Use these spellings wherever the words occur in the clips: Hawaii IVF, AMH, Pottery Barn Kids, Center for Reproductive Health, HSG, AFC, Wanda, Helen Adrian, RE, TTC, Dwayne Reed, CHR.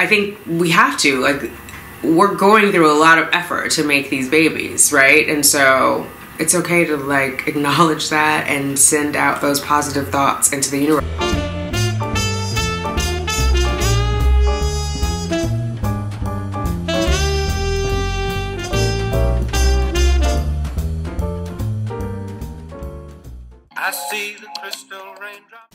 I think we have to, like, we're going through a lot of effort to make these babies, right? And so it's okay to, like, acknowledge that and send out those positive thoughts into the universe. I see the crystal raindrop.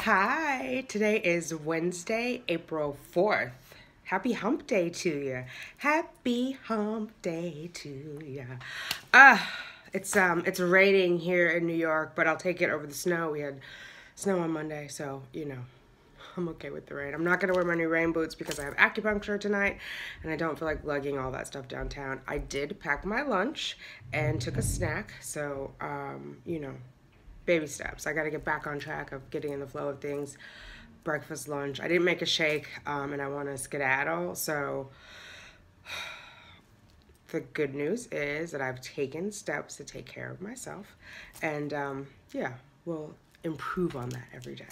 Hi, today is Wednesday, April 4th. Happy hump day to you. Happy hump day to you. It's raining here in New York, but I'll take it over the snow. We had snow on Monday, so, you know, I'm okay with the rain. I'm not gonna wear my new rain boots because I have acupuncture tonight and I don't feel like lugging all that stuff downtown. I did pack my lunch and took a snack, so, you know, baby steps. I gotta get back on track of getting in the flow of things. Breakfast, lunch. I didn't make a shake, and I want to skedaddle. So the good news is that I've taken steps to take care of myself, and yeah, we'll improve on that every day.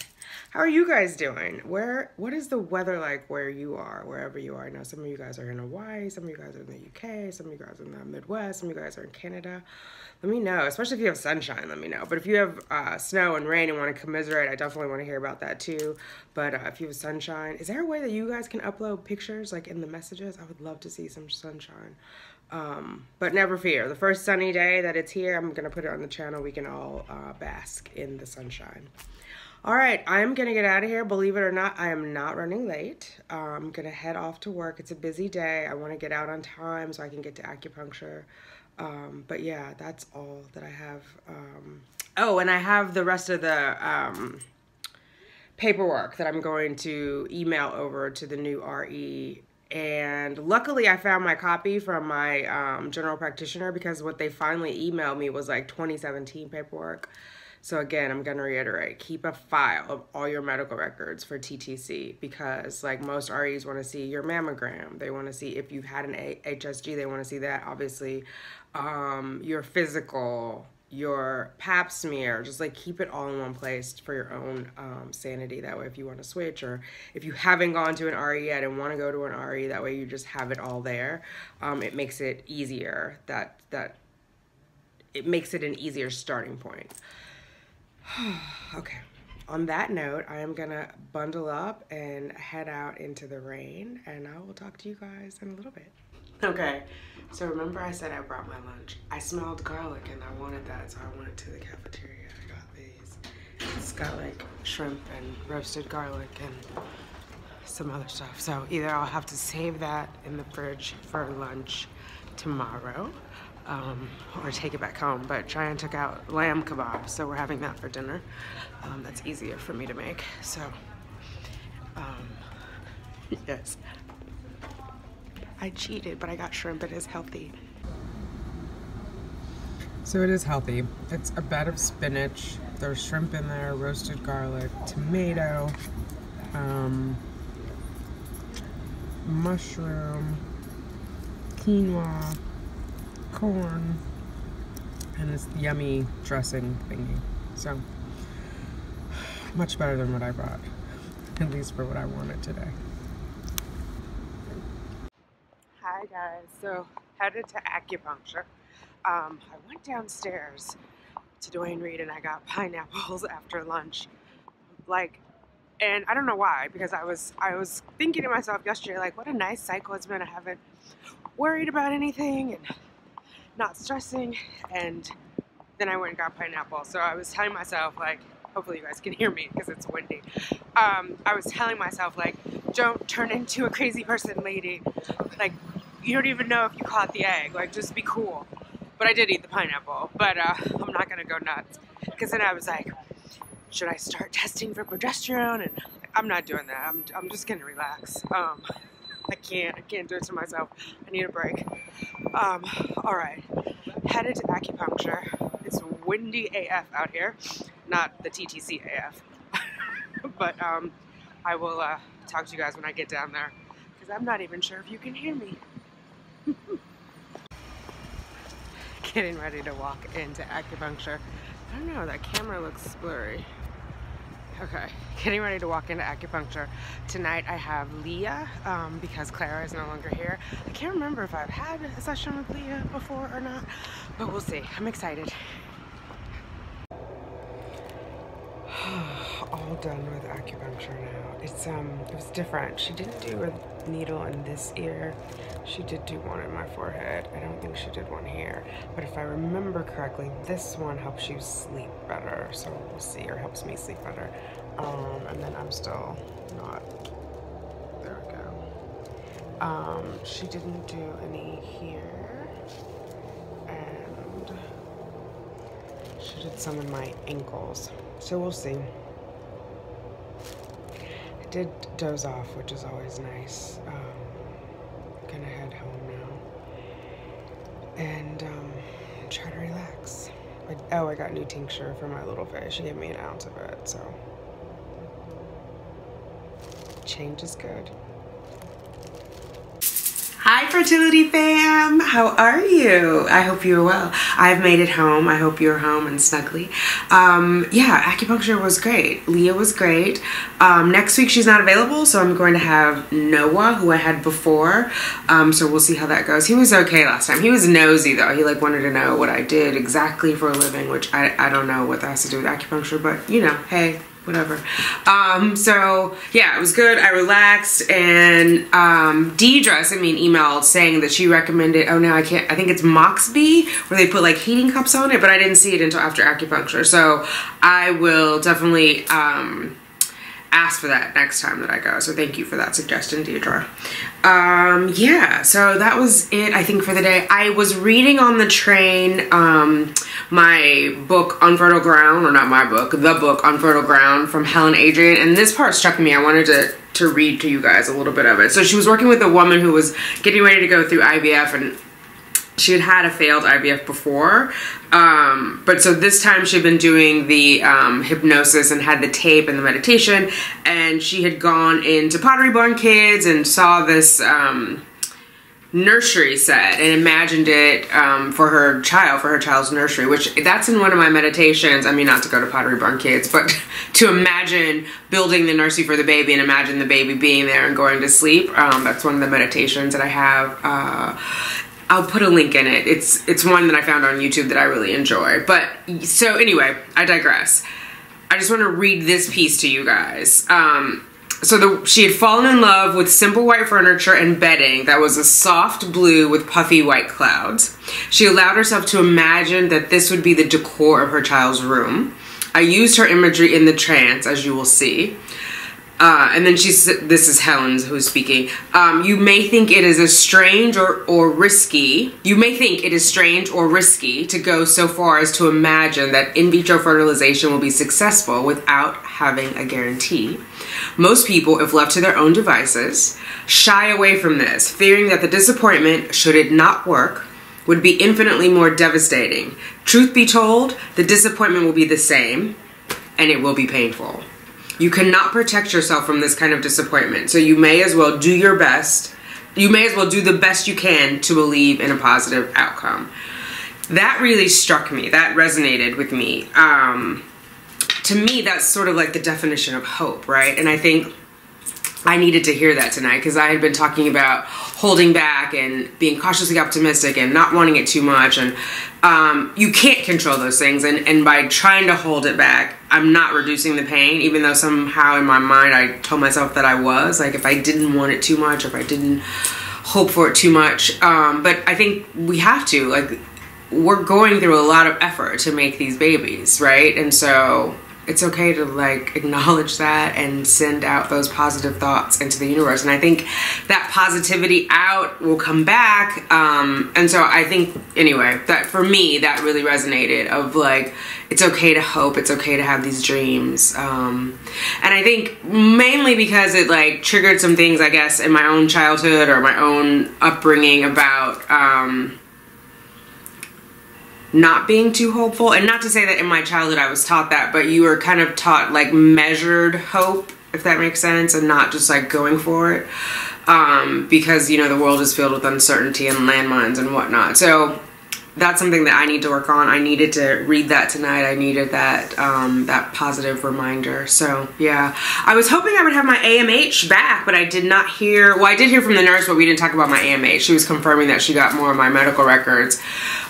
How are you guys doing? What is the weather like where you are, wherever you are? I know some of you guys are in Hawaii, some of you guys are in the UK, some of you guys are in the Midwest, some of you guys are in Canada. Let me know, especially if you have sunshine, let me know. But if you have snow and rain and want to commiserate, I definitely want to hear about that too. But if you have sunshine, is there a way that you guys can upload pictures, like, in the messages? I would love to see some sunshine. But never fear, the first sunny day that it's here, I'm gonna put it on the channel. We can all bask in the sunshine. All right, I'm gonna get out of here. Believe it or not, I am not running late. I'm gonna head off to work. It's a busy day. I wanna get out on time so I can get to acupuncture. But yeah, that's all that I have. Oh, and I have the rest of the paperwork that I'm going to email over to the new RE. And luckily I found my copy from my general practitioner, because what they finally emailed me was like 2017 paperwork. So again, I'm gonna reiterate, keep a file of all your medical records for TTC, because, like, most REs wanna see your mammogram. They wanna see if you've had an HSG, they wanna see that, obviously. Your physical, your pap smear, just, like, keep it all in one place for your own sanity. That way, if you want to switch, or if you haven't gone to an RE yet and want to go to an RE, that way you just have it all there. It makes it easier, it makes it an easier starting point. Okay, on that note, I am gonna bundle up and head out into the rain, and I will talk to you guys in a little bit. Okay, so remember I said I brought my lunch. I smelled garlic and I wanted that, so I went to the cafeteria. I got these. It's got, like, shrimp and roasted garlic and some other stuff. So either I'll have to save that in the fridge for lunch tomorrow, or take it back home. But Cheyenne took out lamb kebab, so we're having that for dinner. That's easier for me to make. So, yes. I cheated, but I got shrimp. It is healthy. So it is healthy. It's a bed of spinach. There's shrimp in there, roasted garlic, tomato, mushroom, quinoa, corn, and this yummy dressing thingy. So much better than what I brought, at least for what I wanted today. Hi guys, so headed to acupuncture. I went downstairs to Dwayne Reed and I got pineapples after lunch. Like, and I don't know why, because I was thinking to myself yesterday, like, what a nice cycle it's been. I haven't worried about anything and not stressing. And then I went and got pineapple. So I was telling myself, like, hopefully you guys can hear me because it's windy. I was telling myself, like, don't turn into a crazy person, lady. Like, you don't even know if you caught the egg. Like, just be cool. But I did eat the pineapple. But I'm not going to go nuts. Because then I was like, should I start testing for progesterone? And I'm not doing that. I'm just going to relax. I can't do it to myself. I need a break. All right. Headed to acupuncture. It's windy AF out here. Not the TTC AF. But I will talk to you guys when I get down there, because I'm not even sure if you can hear me. Getting ready to walk into acupuncture. I don't know, that camera looks blurry. I Okay, getting ready to walk into acupuncture. Tonight I have Leah because Clara is no longer here. I can't remember if I've had a session with Leah before or not, but we'll see. I'm excited. All done with acupuncture now. It's it was different. She didn't do a needle in this ear. She did do one in my forehead. I don't think she did one here. But if I remember correctly, this one helps you sleep better. So we'll see, or helps me sleep better. And then I'm still not, there we go. She didn't do any here. And she did some in my ankles. So we'll see. I did doze off, which is always nice. I'm gonna head home now and try to relax. Oh, I got new tincture for my little fish. She gave me an ounce of it, so change is good. Hi fertility fam, how are you? I hope you're well. I've made it home. I hope you're home and snuggly. Yeah, acupuncture was great. Leah was great. Next week she's not available, so I'm going to have Noah, who I had before. So we'll see how that goes. He was okay last time. He was nosy though. He like wanted to know what I did exactly for a living, which I don't know what that has to do with acupuncture, but you know, hey, whatever. So yeah, it was good. I relaxed, and Deidre sent me an email saying that she recommended, oh no, I can't, I think it's Moxby, where they put like heating cups on it, but I didn't see it until after acupuncture. So I will definitely ask for that next time that I go. So thank you for that suggestion, Deidre. Yeah, so that was it, I think, for the day. I was reading on the train my book On Fertile Ground, or not my book, the book On Fertile Ground from Helen Adrian, and this part struck me. I wanted to read to you guys a little bit of it. So she was working with a woman who was getting ready to go through IVF, and she had had a failed IVF before, but so this time she'd been doing the hypnosis and had the tape and the meditation, and she had gone into Pottery Barn Kids and saw this nursery set and imagined it for her child, for her child's nursery, which that's in one of my meditations. I mean, not to go to Pottery Barn Kids, but to imagine building the nursery for the baby and imagine the baby being there and going to sleep. That's one of the meditations that I have. I'll put a link in it. It's one that I found on YouTube that I really enjoy. But so anyway, I digress. I just want to read this piece to you guys. She had fallen in love with simple white furniture and bedding that was a soft blue with puffy white clouds. She allowed herself to imagine that this would be the decor of her child's room. I used her imagery in the trance, as you will see. And then she said, this is Helen who's speaking, you may think it is strange or risky. You may think it is strange or risky to go so far as to imagine that in vitro fertilization will be successful without having a guarantee. Most people, if left to their own devices, shy away from this, fearing that the disappointment, should it not work, would be infinitely more devastating. Truth be told, the disappointment will be the same, and it will be painful. You cannot protect yourself from this kind of disappointment, so you may as well do your best. You may as well do the best you can to believe in a positive outcome. That really struck me. That resonated with me. To me, that's sort of like the definition of hope, right? And I think I needed to hear that tonight, because I had been talking about holding back and being cautiously optimistic and not wanting it too much, and you can't control those things, and by trying to hold it back, I'm not reducing the pain, even though somehow in my mind I told myself that I was, like, if I didn't want it too much, if I didn't hope for it too much, but I think we have to, like, we're going through a lot of effort to make these babies, right? And so it's okay to like acknowledge that and send out those positive thoughts into the universe. And I think that positivity out will come back. And so I think, anyway, that for me, that really resonated of like, it's okay to hope, it's okay to have these dreams. And I think mainly because it like triggered some things, I guess, in my own childhood or my own upbringing about, not being too hopeful. And not to say that in my childhood I was taught that, but you were kind of taught like measured hope, if that makes sense, and not just like going for it, because you know the world is filled with uncertainty and landmines and whatnot. So that's something that I need to work on. I needed to read that tonight. I needed that that positive reminder. So yeah, I was hoping I would have my AMH back, but I did not hear. Well, I did hear from the nurse, but we didn't talk about my AMH. She was confirming that she got more of my medical records.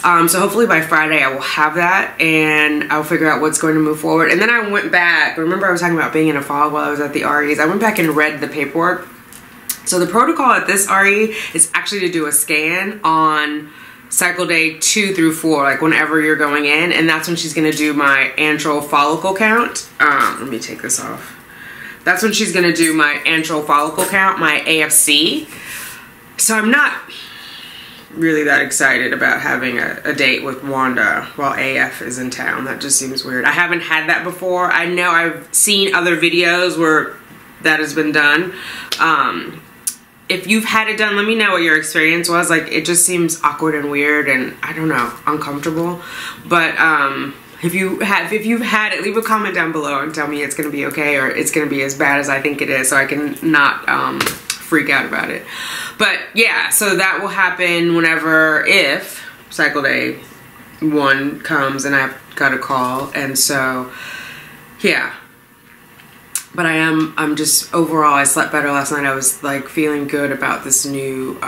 So hopefully by Friday I will have that, and I'll figure out what's going to move forward. And then I went back. Remember I was talking about being in a fog while I was at the REs. I went back and read the paperwork. So the protocol at this RE is actually to do a scan on cycle day 2 through 4, like whenever you're going in, and that's when she's gonna do my antral follicle count. Let me take this off. That's when she's gonna do my antral follicle count, my AFC. So I'm not really that excited about having a date with Wanda while AF is in town. That just seems weird. I haven't had that before. I know I've seen other videos where that has been done. If you've had it done, let me know what your experience was. Like, it just seems awkward and weird and, I don't know, uncomfortable. But if you've had it, leave a comment down below and tell me it's going to be okay or it's going to be as bad as I think it is, so I can not freak out about it. But yeah, so that will happen whenever, if cycle day 1 comes and I've got a call. And so, yeah. But I'm just, overall, I slept better last night. I was like feeling good about this new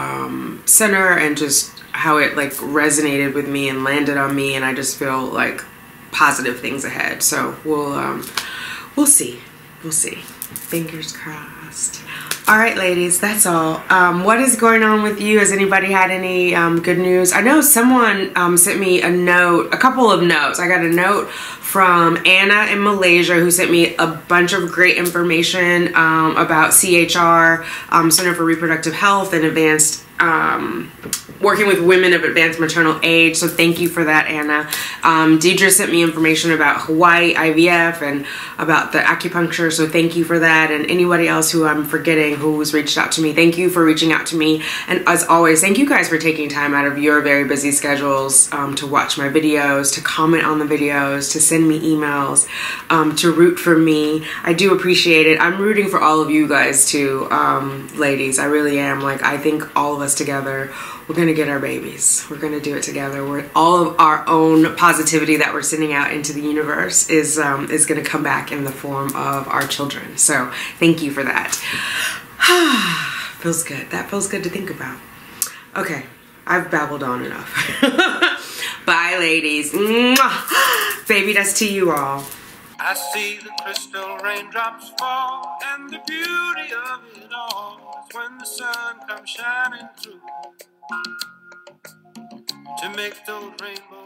center and just how it like resonated with me and landed on me, and I just feel like positive things ahead. So we'll see, we'll see. Fingers crossed. All right, ladies, that's all. What is going on with you? Has anybody had any good news? I know someone sent me a note, a couple of notes. I got a note from Anna in Malaysia, who sent me a bunch of great information about CHR, Center for Reproductive Health, and advanced working with women of advanced maternal age. So thank you for that, Anna. Deidre sent me information about Hawaii IVF and about the acupuncture. So thank you for that. And anybody else who I'm forgetting who's reached out to me, thank you for reaching out to me. And as always, thank you guys for taking time out of your very busy schedules to watch my videos, to comment on the videos, to send me emails, to root for me. I do appreciate it. I'm rooting for all of you guys too, ladies. I really am. Like, I think all of us together, we're gonna get our babies. We're gonna do it together. We're all of our own positivity that we're sending out into the universe is gonna come back in the form of our children. So thank you for that. Feels good. That feels good to think about. Okay, I've babbled on enough. Bye, ladies. Mwah. Baby, that's to you all. I see the crystal raindrops fall, and the beauty of it all is when the sun comes shining through to make those rainbows.